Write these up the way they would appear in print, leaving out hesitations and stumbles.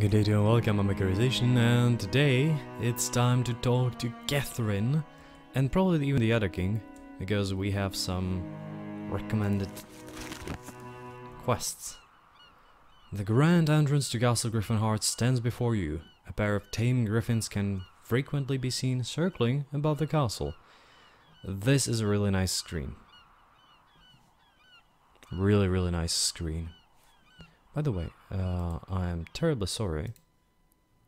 Good day to you and welcome, I'm Acurization, and today it's time to talk to Catherine and probably even the other king, because we have some recommended quests. The grand entrance to Castle Griffin Heart stands before you. A pair of tame griffins can frequently be seen circling above the castle. This is a really nice screen. Really nice screen. By the way, I am terribly sorry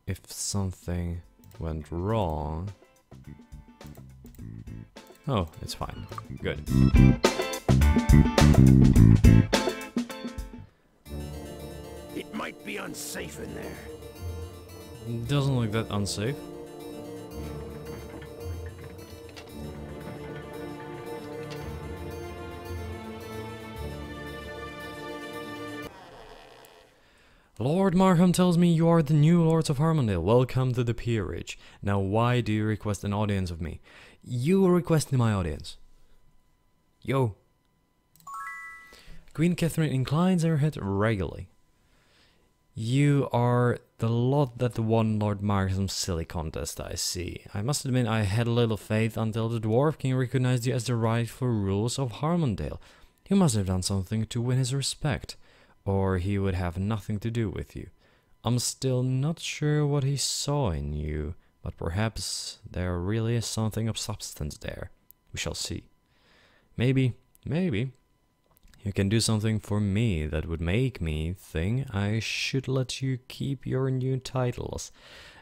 if something went wrong. Oh, it's fine. Good. It might be unsafe in there. Doesn't look that unsafe. Lord Markham tells me you are the new lords of Harmondale. Welcome to the peerage. Now why do you request an audience of me? You requested my audience. Yo. Queen Catherine inclines her head regularly. You are the lot that won Lord Markham's silly contest, I see. I must admit I had little faith until the Dwarf King recognized you as the rightful rulers of Harmondale. You must have done something to win his respect, or he would have nothing to do with you. I'm still not sure what he saw in you, but perhaps there really is something of substance there. We shall see. Maybe, you can do something for me that would make me think I should let you keep your new titles.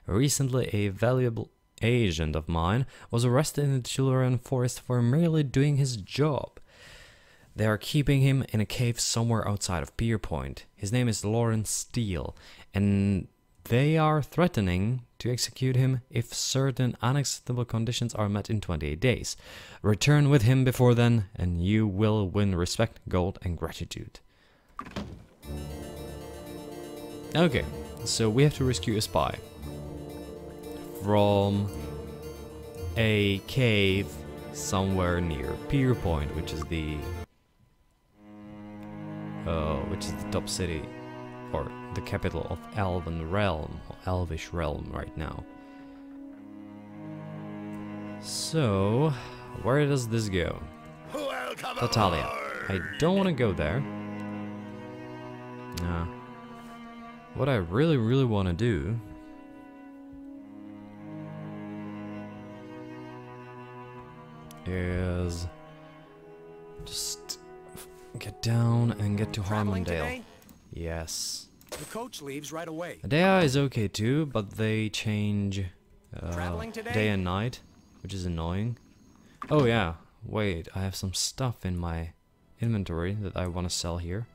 Recently, a valuable agent of mine was arrested in the Tularean Forest for merely doing his job. They are keeping him in a cave somewhere outside of Pierpoint. His name is Lawrence Steele, and they are threatening to execute him if certain unacceptable conditions are met in 28 days. Return with him before then, and you will win respect, gold, and gratitude. Okay, so we have to rescue a spy from a cave somewhere near Pierpoint, which is the top city, or the capital of Elven realm, or Elvish realm right now. So, where does this go? Tatalia. I don't want to go there. Nah. What I really want to do... is... just... get down and get to Harmondale. Yes. The coach leaves right away. Adea is okay too, but they change day and night, which is annoying. Oh yeah, wait, I have some stuff in my inventory that I want to sell here.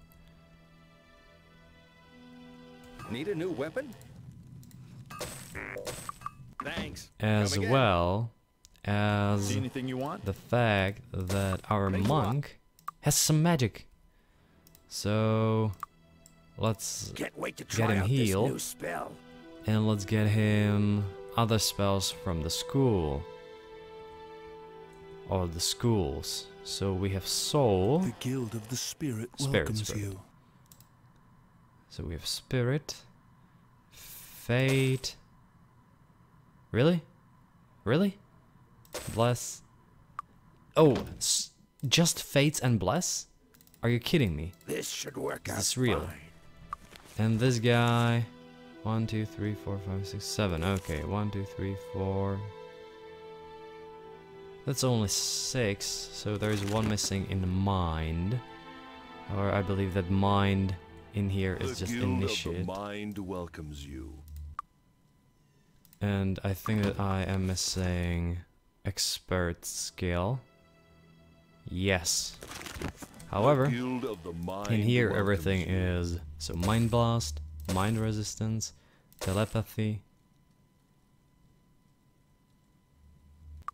Need a new weapon? Thanks. As well as the fact that our monk has some magic. So let's get him healed, and let's get him other spells from the school, or the schools. So we have soul. The guild of the spirit welcomes you. So we have spirit, fate. Really? Bless. Oh. Just fates and bless? Are you kidding me? This should work out. It's real. Fine. And this guy, 1, 2, 3, 4, 5, 6, 7. Okay, 1, 2, 3, 4. That's only 6, so there is one missing in the mind. Or I believe that mind in here is just initiate. The mind welcomes you. And I think that I am missing expert skill. Yes. However, in here everything is so mind blast, mind resistance, telepathy.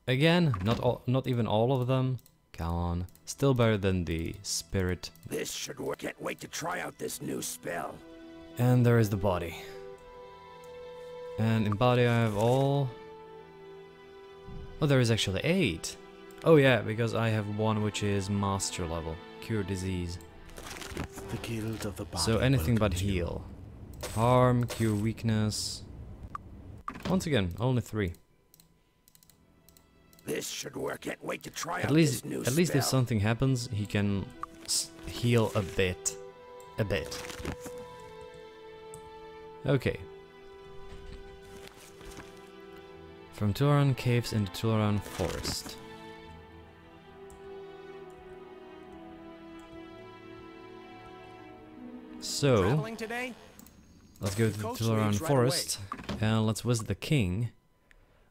Again, not even all of them. Come on, still better than the spirit. This should work. Can't wait to try out this new spell. And there is the body. And in body I have all. Oh, there is actually 8. Oh yeah, because I have one which is master level, cure disease. The guild of the body, so anything but heal. Harm, cure weakness. Once again, only 3. This should work. Can't wait to try out this new spell. At least if something happens, he can heal a bit. A bit. Okay. From Tularean caves in the Tularean forest. So, let's go to the Tularean forest and let's visit the king.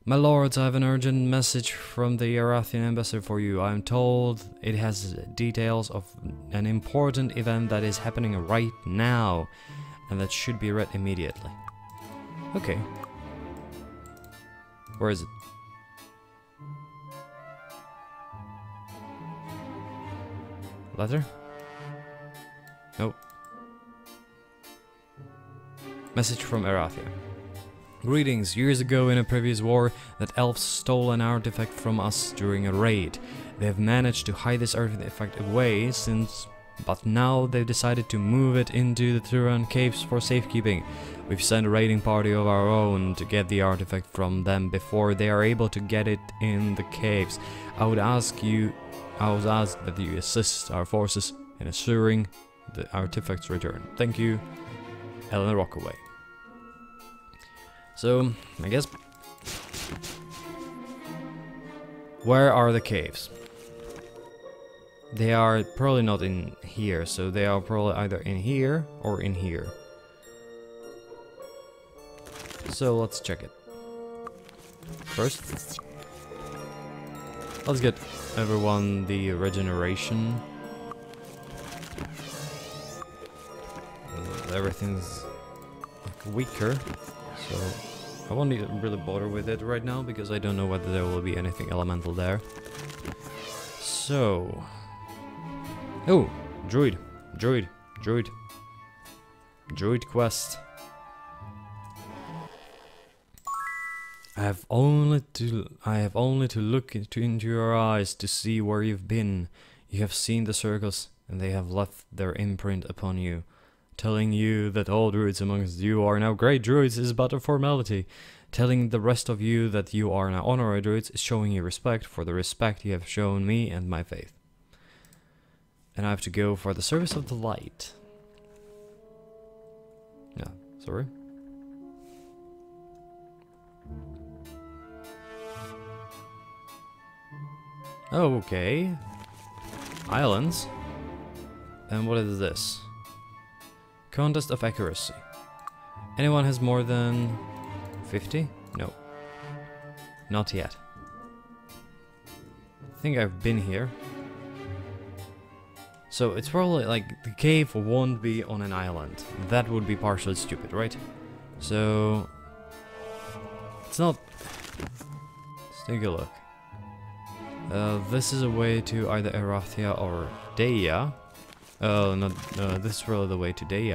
My lords, I have an urgent message from the Erathian ambassador for you. I am told it has details of an important event that is happening right now and that should be read immediately. Okay. Where is it? Letter? Nope. Message from Erathia. Greetings. Years ago in a previous war, that elves stole an artifact from us during a raid. They have managed to hide this artifact away since, but now they've decided to move it into the Tularean caves for safekeeping. We've sent a raiding party of our own to get the artifact from them before they are able to get it in the caves. I was asked that you assist our forces in assuring the artifact's return. Thank you. Helena Rockaway. So, I guess... Where are the caves? They are probably not in here, so they are probably either in here or in here. So, let's check it. First, let's get everyone the regeneration. Everything's like weaker, so I won't really bother with it right now because I don't know whether there will be anything elemental there. So, oh, druid quest. I have only to look into your eyes to see where you've been. You have seen the circles, and they have left their imprint upon you. Telling you that all druids amongst you are now great druids is but a formality. Telling the rest of you that you are now honorary druids is showing you respect for the respect you have shown me and my faith. And I have to go for the service of the light. Yeah, sorry. Okay. Islands. And what is this? Contest of accuracy. Anyone has more than 50? No. Not yet. I think I've been here. So it's probably like the cave won't be on an island. That would be partially stupid, right? So it's not. Let's take a look. This is a way to either Erathia or Adea. Oh, no, this is really the way to Dea.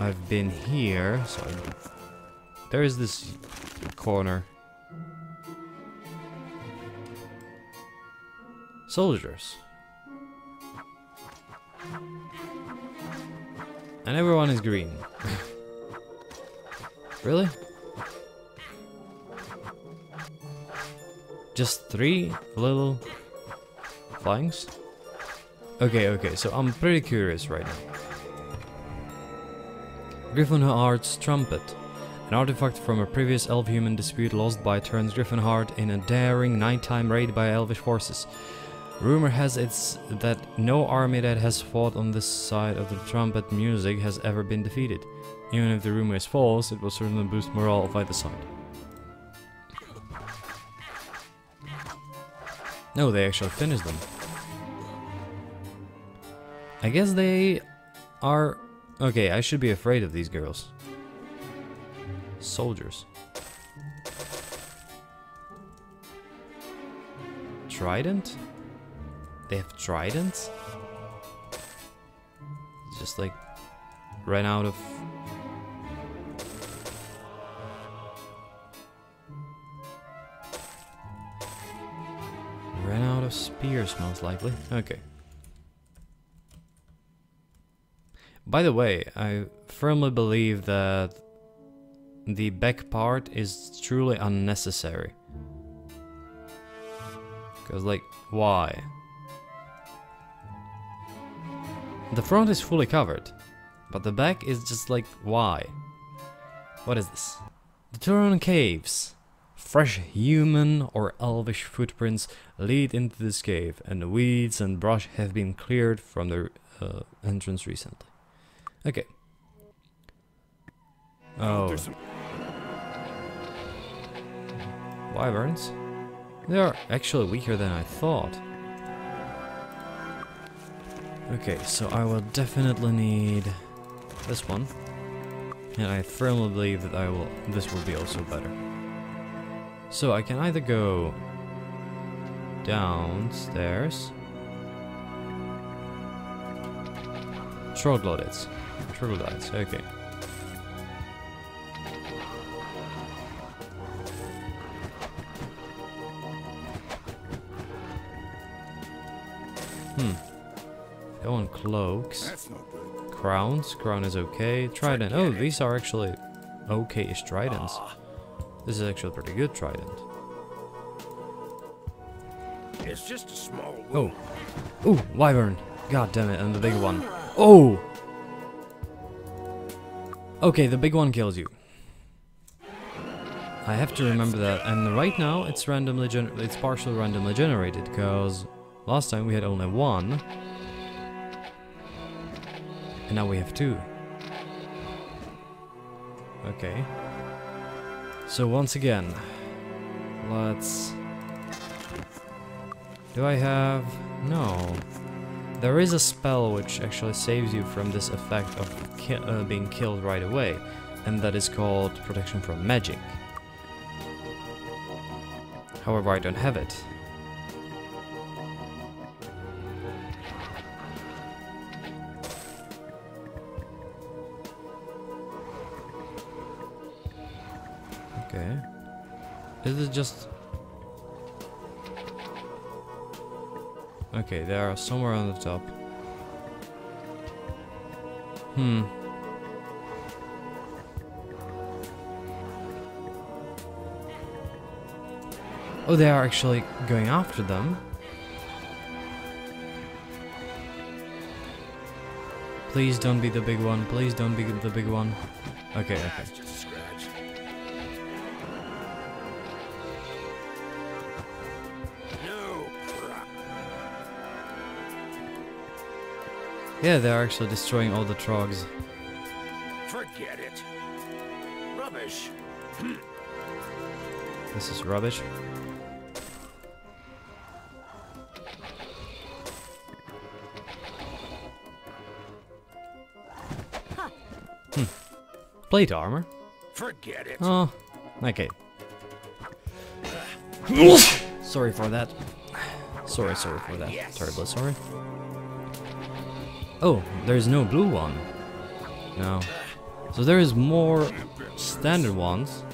I've been here, so there is this corner. Soldiers. And everyone is green. Really? Just 3 little flanks? Okay, so I'm pretty curious right now. Gryphonheart's Trumpet. An artifact from a previous elf-human dispute lost by Terence Gryphonheart in a daring nighttime raid by elvish forces. Rumor has it that no army that has fought on this side of the trumpet music has ever been defeated. Even if the rumor is false, it will certainly boost morale of either side. No, they actually finished them. I guess they are... Okay, I should be afraid of these girls. Soldiers. Trident? They have tridents? Just like... ran out of... Ran out of spears, most likely. Okay. By the way, I firmly believe that the back part is truly unnecessary. Because, like, why? The front is fully covered, but the back is just like, why? What is this? The Tularean caves. Fresh human or elvish footprints lead into this cave, and weeds and brush have been cleared from the entrance recently. Okay. Oh. Wyverns? They are actually weaker than I thought. Okay, so I will definitely need this one. And I firmly believe that this will be also better. So I can either go downstairs. Troglodytes. Troglodytes, okay. I want cloaks. That's not good. Crowns. Crown is okay. Trident. Oh, these are actually okay-ish tridents. This is actually a pretty good trident. It's just a small one. Oh. Ooh, wyvern. God damn it, and the big one. Oh! Okay, the big one kills you. I have to remember that, and right now it's randomly it's partially randomly generated, because last time we had only one. And now we have two. Okay. So once again, let's... Do I have... No. There is a spell which actually saves you from this effect of being killed right away, and that is called Protection from Magic. However, I don't have it. Okay. Is it just... Okay, they are somewhere on the top. Hmm. Oh, they are actually going after them. Please don't be the big one. Please don't be the big one. Okay, okay. Yeah, they're actually destroying all the trogs. Forget it. Rubbish. This is rubbish. Huh. Plate armor. Forget it. Oh, okay. Sorry for that. Sorry for that. Yes. Terribly sorry. Oh, there's no blue one. No. So there is more standard ones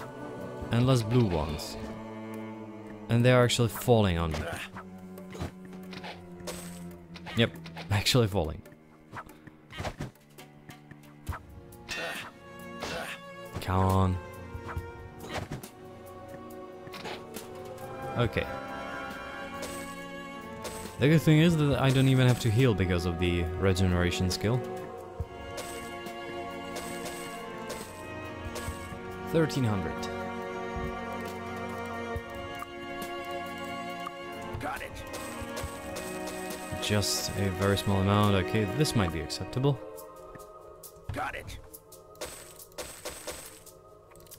and less blue ones. And they are actually falling on me. Yep, actually falling. Come on. Okay. The good thing is that I don't even have to heal because of the regeneration skill. 1300. Got it. Just a very small amount. Okay, this might be acceptable. Got it.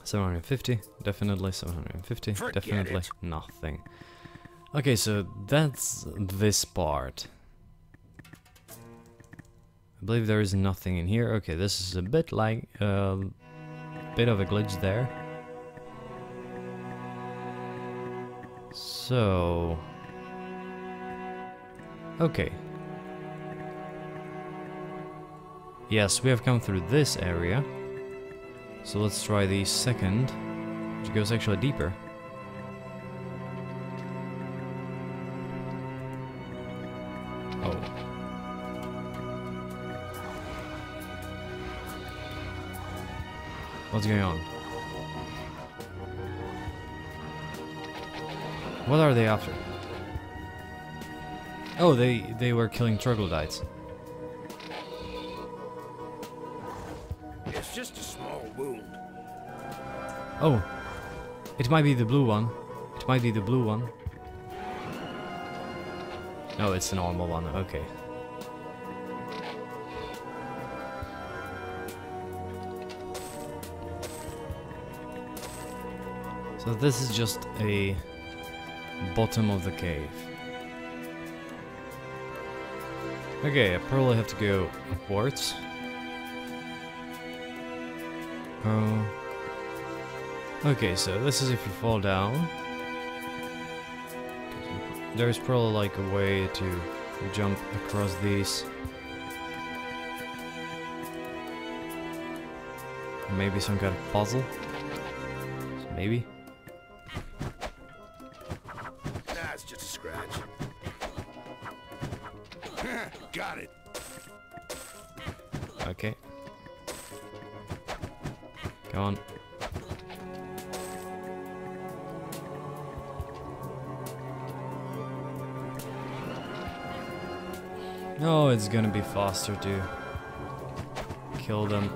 750. Definitely 750. Forget definitely it. Nothing. Okay, so that's this part. I believe there is nothing in here. Okay, this is a bit like a bit of a glitch there. So... Okay. Yes, we have come through this area. So let's try the second, which goes actually deeper. What's going on? What are they after? Oh, they were killing troglodytes. It's just a small wound. Oh, it might be the blue one. It might be the blue one. No, it's the normal one. Okay. So this is just a bottom of the cave. Okay, I probably have to go upwards. Oh. Okay, so this is if you fall down. There's probably like a way to jump across these. Maybe some kind of puzzle. So maybe. That's just a scratch. Got it. Okay. Come on. No, it's gonna be faster to kill them.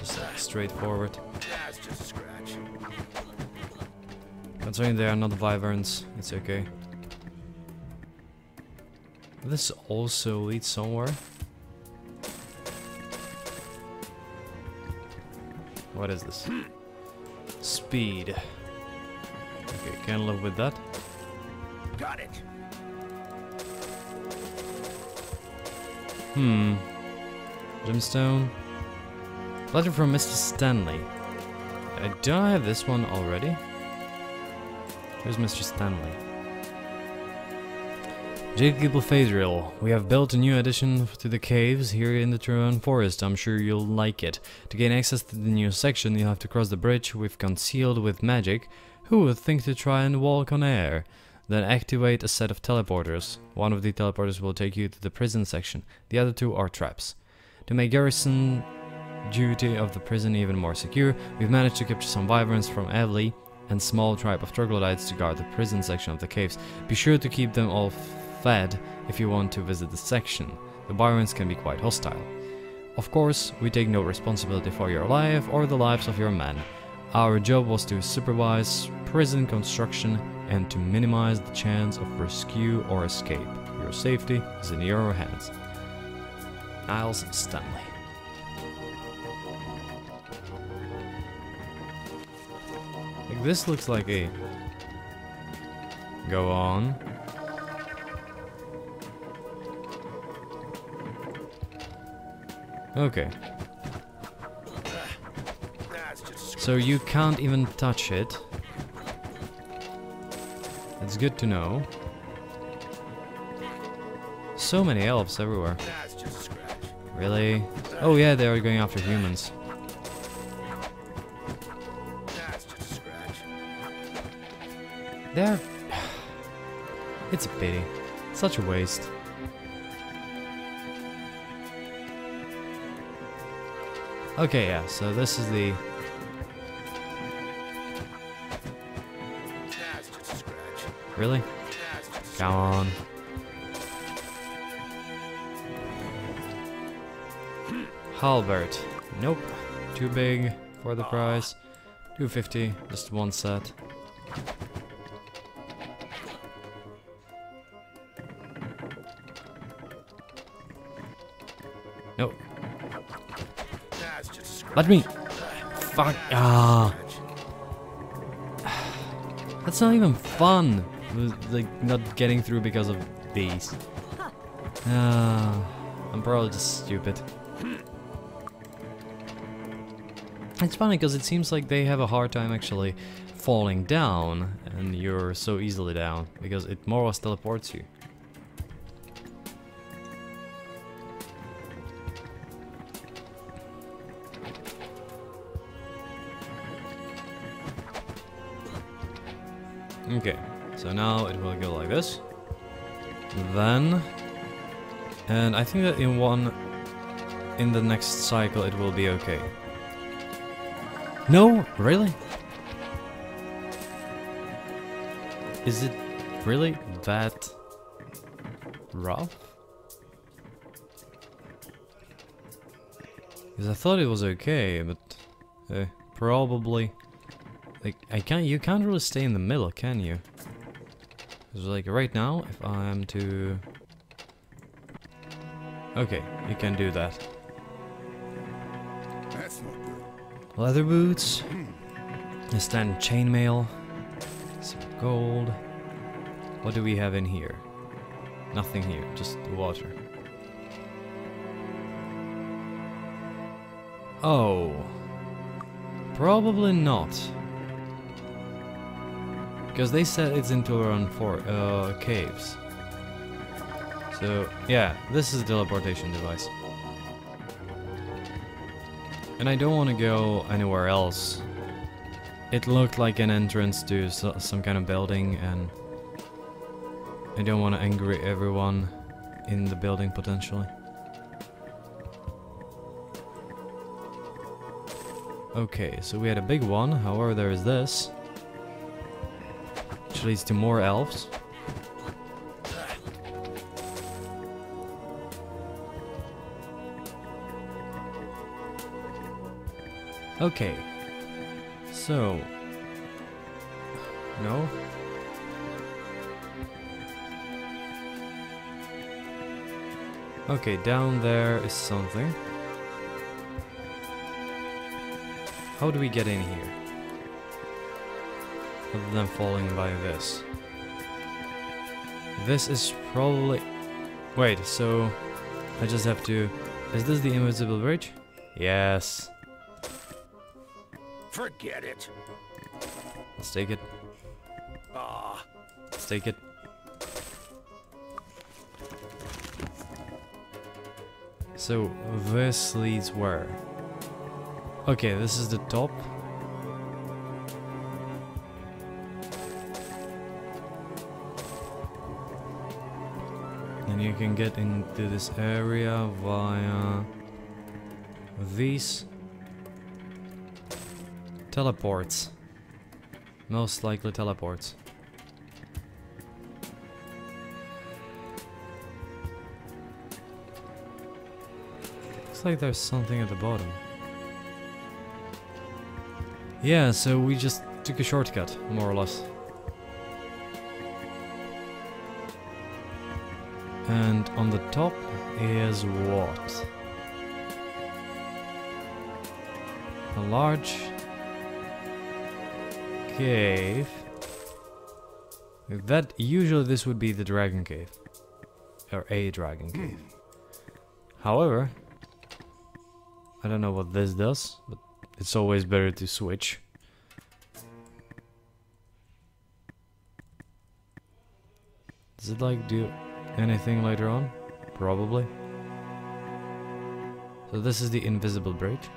Just straightforward. That's just a scratch. Considering they are not wyverns, it's okay. This also leads somewhere. What is this? Speed. Okay, can't live with that. Got it. Hmm. Gemstone. Letter from Mr. Stanley. Do I have this one already? Where's Mr. Stanley? Jadekeeper Phaedriel. We have built a new addition to the caves here in the Tularean Forest. I'm sure you'll like it. To gain access to the new section, you'll have to cross the bridge we've concealed with magic. Who would think to try and walk on air? Then activate a set of teleporters. One of the teleporters will take you to the prison section. The other two are traps. To make garrison duty of the prison even more secure, we've managed to capture some wyverns from Elvish and small tribe of troglodytes to guard the prison section of the caves. Be sure to keep them all fed if you want to visit the section. The wyverns can be quite hostile. Of course, we take no responsibility for your life or the lives of your men. Our job was to supervise prison construction and to minimize the chance of rescue or escape. Your safety is in your hands. Niles Stanley. Like, this looks like a... Go on. Okay. So you can't even touch it. It's good to know. So many elves everywhere. Really? Oh yeah, they are going after humans. They're... It's a pity. Such a waste. Okay, yeah, so this is the... Really? Come on. Halbert. Nope. Too big for the price. 250. Just one set. Nope. Let me. Fuck. Ah. That's not even fun. Like, not getting through because of these. I'm probably just stupid. It's funny because it seems like they have a hard time actually falling down, and you're so easily down because it more or less teleports you. Okay. So now it will go like this, then, and I think that in the next cycle it will be okay. No, really? Is it really that rough? Because I thought it was okay, but probably like you can't really stay in the middle, can you? Because like right now, if I'm to okay, you can do that. That's not good. Leather boots, a standard chainmail, some gold. What do we have in here? Nothing here, just the water. Oh, probably not, because they said it's in Tularean caves. So yeah, this is a teleportation device. And I don't want to go anywhere else. It looked like an entrance to some kind of building, and I don't want to anger everyone in the building potentially. Okay, so we had a big one, however there is this, which leads to more elves. Okay, so, no, okay, down there is something. How do we get in here, other than falling by this? This is probably, wait, so I just have to, is this the invisible bridge? Yes. Forget it. Let's take it. Ah. Let's take it. So this leads where? Okay, this is the top. And you can get into this area via these teleports. Most likely teleports. Looks like there's something at the bottom. Yeah, so we just took a shortcut, more or less. And on the top is what? A large cave. That usually this would be the dragon cave, or a dragon cave. However, I don't know what this does, but it's always better to switch. Does it like do anything later on? Probably. So this is the invisible bridge.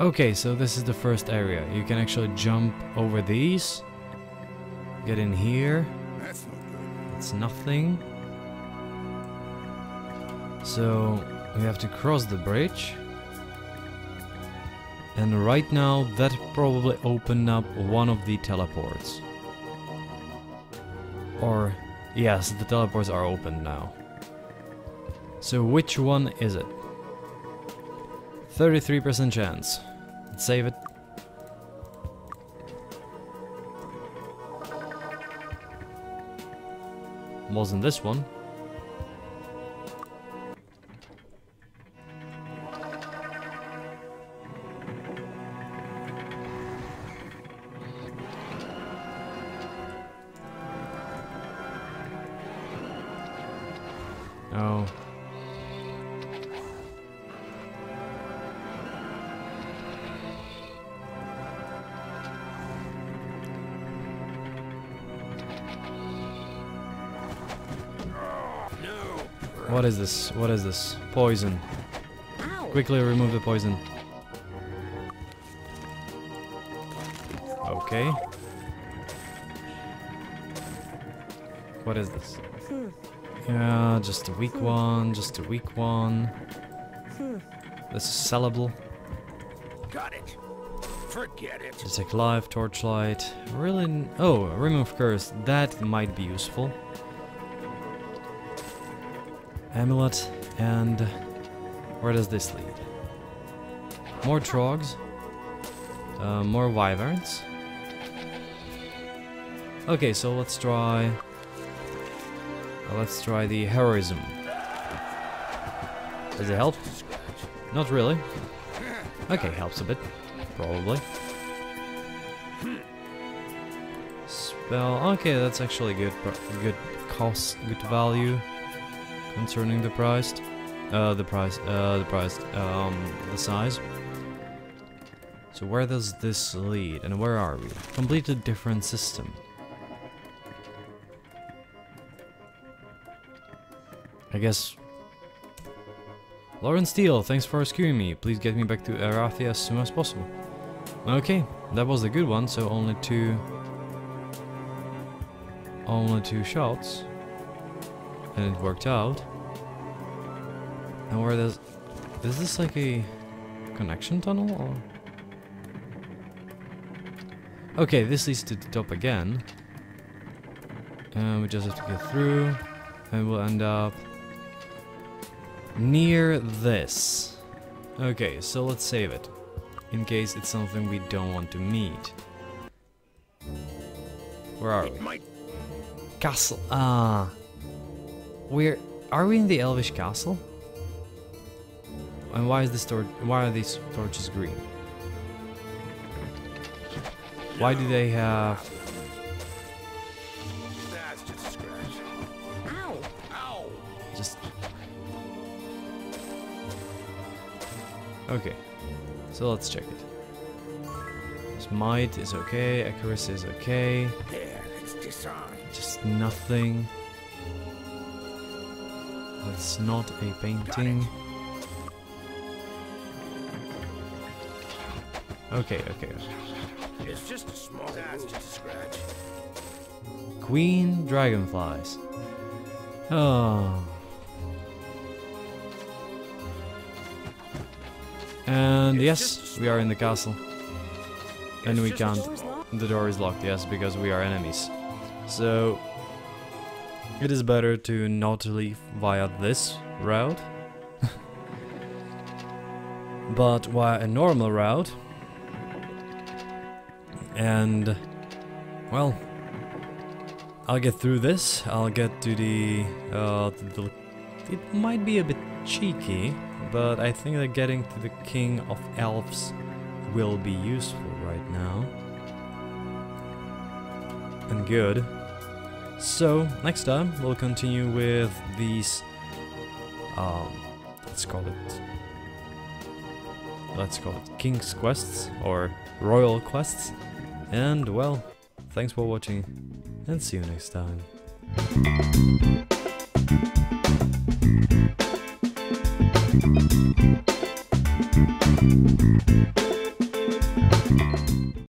Okay, so this is the first area. You can actually jump over these. Get in here. That's not good. It's nothing. So we have to cross the bridge. And right now that probably opened up one of the teleports. Or yes, the teleports are open now. So which one is it? 33% chance. Let's save it. Wasn't this one? No. What is this? What is this? Poison. Ow. Quickly remove the poison. Okay. What is this? Yeah, just a weak one, just a weak one. This is sellable. Got it. Forget it. Detect life, torchlight. Really? Oh, a ring of curse. That might be useful. Amulet, and where does this lead? More trogs, more wyverns. Okay, so let's try the heroism. Does it help? Not really. Okay, helps a bit, probably. Spell. Okay, that's actually good cost, good value concerning the price. The size. So where does this lead, and where are we? Completely different system. I guess. Lawrence Steele, thanks for rescuing me. Please get me back to Erathia as soon as possible. Okay, that was a good one. So only two shots, and it worked out. And where does, is this like a connection tunnel? Or? Okay, this leads to the top again. We just have to get through, and we'll end up near this. Okay, so let's save it, in case it's something we don't want to meet. Where are we? Castle. Ah, are we in the Elvish Castle? And why is this torch? Why are these torches green? Why do they have? That's just a scratch. Ow! Ow! Just. Okay, so let's check it. Smite is okay. Accuracy is okay. There, let's disarm. Just nothing. That's not a painting. Okay, okay. It's just a small scratch. Queen dragonflies. Oh. And yes, we are in the castle. And we can't. The door is locked, yes, because we are enemies. So it is better to not leave via this route, but via a normal route. And, well, I'll get through this, I'll get to the, it might be a bit cheeky, but I think that getting to the King of Elves will be useful right now. And good. So, next time, we'll continue with these, let's call it King's Quests, or Royal Quests. And well, thanks for watching, and see you next time.